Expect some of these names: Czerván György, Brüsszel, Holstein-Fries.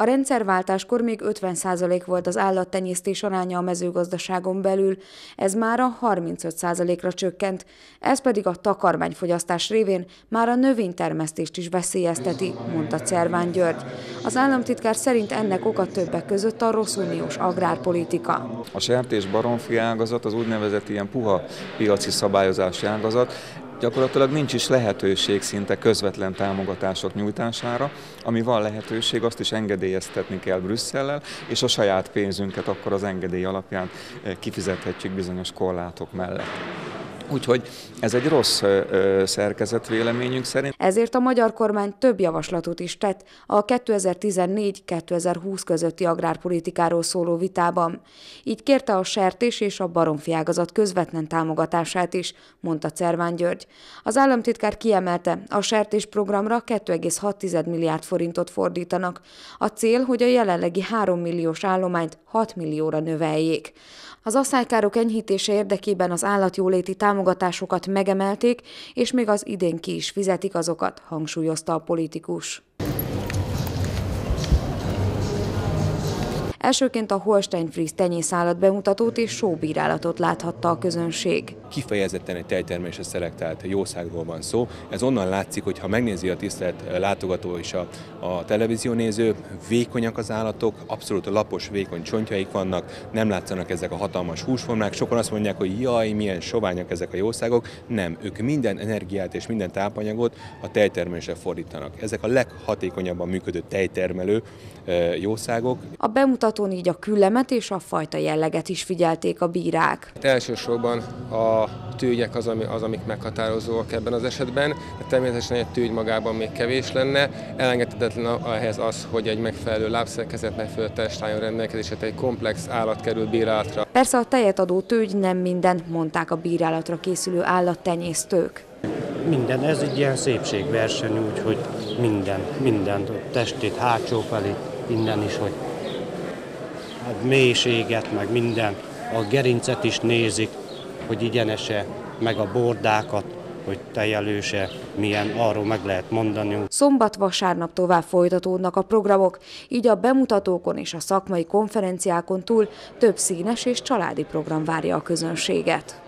A rendszerváltáskor még 50% volt az állattenyésztés aránya a mezőgazdaságon belül, ez mára 35%-ra csökkent, ez pedig a takarmányfogyasztás révén már a növénytermesztést is veszélyezteti, mondta Czerván György. Az államtitkár szerint ennek oka többek között a rossz uniós agrárpolitika. A sertés-baromfi ágazat, az úgynevezett ilyen puha piaci szabályozási ágazat, gyakorlatilag nincs is lehetőség szinte közvetlen támogatások nyújtására, ami van lehetőség, azt is engedélyeztetni kell Brüsszellel, és a saját pénzünket akkor az engedély alapján kifizethetjük bizonyos korlátok mellett. Úgyhogy ez egy rossz szerkezet véleményünk szerint. Ezért a magyar kormány több javaslatot is tett a 2014-2020 közötti agrárpolitikáról szóló vitában. Így kérte a sertés és a baromfi ágazat közvetlen támogatását is, mondta Czerván György. Az államtitkár kiemelte, a sertésprogramra 2,6 milliárd forintot fordítanak. A cél, hogy a jelenlegi 3 milliós állományt 6 millióra növeljék. Az asszálykárok enyhítése érdekében az állatjóléti támogatásokat megemelték, és még az idén ki is fizetik azokat, hangsúlyozta a politikus. Elsőként a Holstein-Fries tenyészállat bemutatót és showbírálatot láthatta a közönség. Kifejezetten egy tejtermésre szelektált jószágról van szó. Ez onnan látszik, hogy ha megnézi a tisztelt látogató és a televíziónéző, vékonyak az állatok, abszolút lapos, vékony csontjaik vannak, nem látszanak ezek a hatalmas húsformák. Sokan azt mondják, hogy jaj, milyen soványak ezek a jószágok. Nem, ők minden energiát és minden tápanyagot a tejtermésre fordítanak. Ezek a leghatékonyabban működő tejtermelő jószágok. A bemutatón így a küllemet és a fajta jelleget is figyelték a bírák. Elsősorban a tűgyek amik meghatározóak ebben az esetben, de természetesen egy tűgy magában még kevés lenne. Elengedhetetlen ahhez az, hogy egy megfelelő lábszerkezet, megfelelő testálljon rendelkezésre, egy komplex állat kerül bírálatra. Persze a tejet adó tűgy nem minden, mondták a bírálatra készülő állattenyésztők. Minden, ez egy ilyen szépségverseny, úgyhogy minden testét hátsó felé, innen is, hogy hát mélységet, meg minden, a gerincet is nézik, hogy igyenese, meg a bordákat, hogy tejelőse, milyen, arról meg lehet mondani. Szombat-vasárnap tovább folytatódnak a programok, így a bemutatókon és a szakmai konferenciákon túl több színes és családi program várja a közönséget.